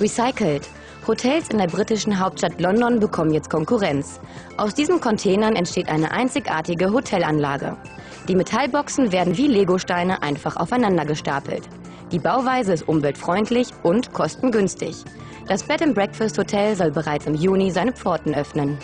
Recycelt. Hotels in der britischen Hauptstadt London bekommen jetzt Konkurrenz. Aus diesen Containern entsteht eine einzigartige Hotelanlage. Die Metallboxen werden wie Legosteine einfach aufeinander gestapelt. Die Bauweise ist umweltfreundlich und kostengünstig. Das Bed and Breakfast Hotel soll bereits im Juni seine Pforten öffnen.